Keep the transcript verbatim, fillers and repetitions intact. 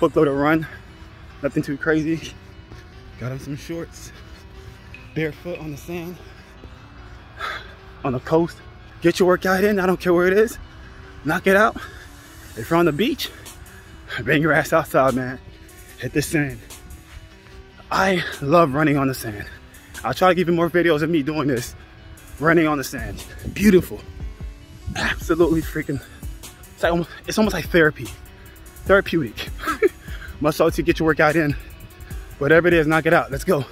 bookload of run, nothing too crazy. Got on some shorts, barefoot on the sand, on the coast. Get your workout in, I don't care where it is. Knock it out. If you're on the beach, bang your ass outside, man. Hit the sand. I love running on the sand. I'll try to give you more videos of me doing this. Running on the sand. Beautiful. Absolutely freaking, it's, like almost, it's almost like therapy. Therapeutic. Must also get your workout in. Whatever it is, knock it out. Let's go.